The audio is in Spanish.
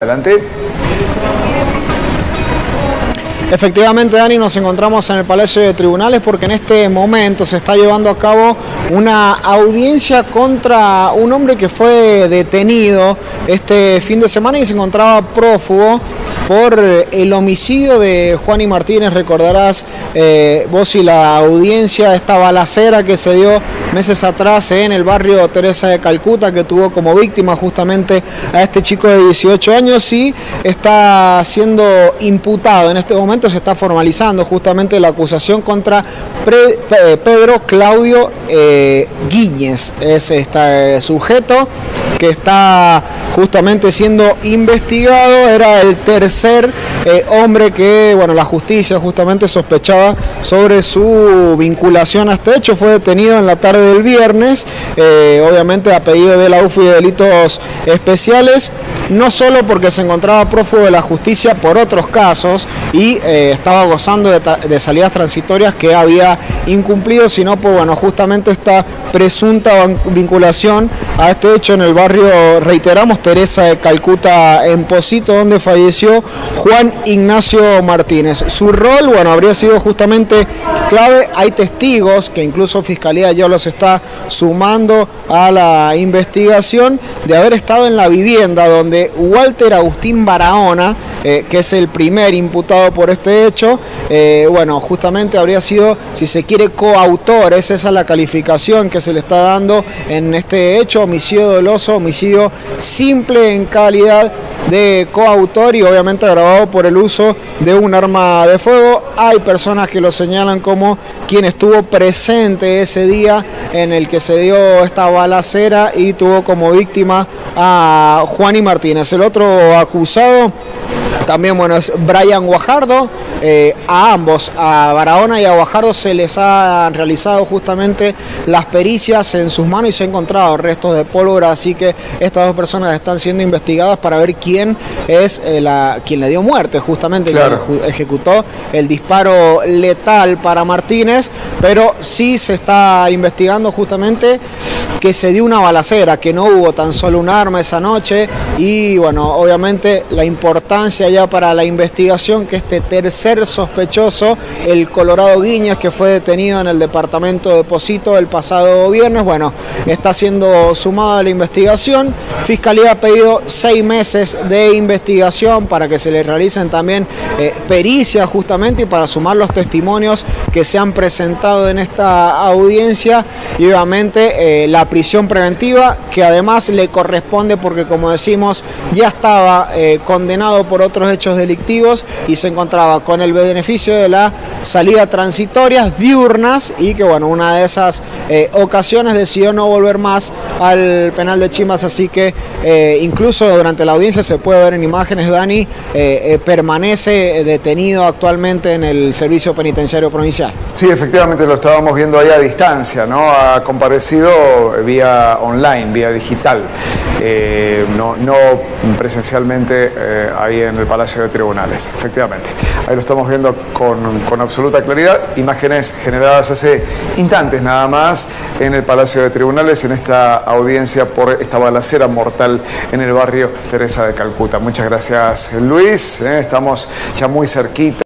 Adelante. Efectivamente, Dani, nos encontramos en el Palacio de Tribunales porque en este momento se está llevando a cabo una audiencia contra un hombre que fue detenido este fin de semana y se encontraba prófugo por el homicidio de Juan y Martínez. Recordarás vos y la audiencia esta balacera que se dio meses atrás en el barrio Teresa de Calcuta, que tuvo como víctima justamente a este chico de 18 años y está siendo imputado. En este momento se está formalizando justamente la acusación contra Pedro Claudio Guinez. Es este sujeto que está justamente siendo investigado, era el tercer hombre que, bueno, la justicia justamente sospechaba sobre su vinculación a este hecho. Fue detenido en la tarde del viernes, obviamente a pedido de la UFI de delitos especiales, no solo porque se encontraba prófugo de la justicia por otros casos y estaba gozando de salidas transitorias que había incumplido, sino por, bueno, justamente esta presunta vinculación a este hecho en el barrio, reiteramos, Teresa de Calcuta en Pocito, donde falleció Juan Ignacio Martínez. Su rol, bueno, habría sido justamente clave. Hay testigos que incluso Fiscalía ya los está sumando a la investigación de haber estado en la vivienda donde Walter Agustín Barahona, que es el primer imputado por este hecho, bueno, justamente habría sido, si se quiere, coautor. Esa es la calificación que se le está dando en este hecho: homicidio doloso, homicidio simple en calidad de coautor y obviamente agravado por el uso de un arma de fuego. Hay personas que lo señalan como quien estuvo presente ese día en el que se dio esta balacera y tuvo como víctima a Juan y Martínez. El otro acusado también, bueno, es Brian Guajardo. A ambos, a Barahona y a Guajardo, se les han realizado justamente las pericias en sus manos y se han encontrado restos de pólvora, así que estas dos personas están siendo investigadas para ver quién es quien le dio muerte, justamente, claro, quien ejecutó el disparo letal para Martínez, pero sí se está investigando justamente que se dio una balacera, que no hubo tan solo un arma esa noche y, bueno, obviamente la importancia ya para la investigación que este tercer sospechoso, el Colorado Guinez, que fue detenido en el departamento de Pocito el pasado viernes, bueno, está siendo sumado a la investigación. Fiscalía ha pedido 6 meses de investigación para que se le realicen también pericias justamente y para sumar los testimonios que se han presentado en esta audiencia y obviamente la prisión preventiva, que además le corresponde porque, como decimos, ya estaba condenado por otros hechos delictivos y se encontraba con el beneficio de la salida transitorias diurnas y que, bueno, una de esas ocasiones decidió no volver más al penal de Chimas, así que incluso durante la audiencia se puede ver en imágenes, Dani, permanece detenido actualmente en el servicio penitenciario provincial. Sí, efectivamente lo estábamos viendo ahí a distancia, ¿no? Ha comparecido vía online, vía digital, no presencialmente ahí en el Palacio de Tribunales. Efectivamente, ahí lo estamos viendo con absoluta claridad, imágenes generadas hace instantes nada más en el Palacio de Tribunales, en esta audiencia por esta balacera mortal en el barrio Teresa de Calcuta. Muchas gracias, Luis, estamos ya muy cerquita.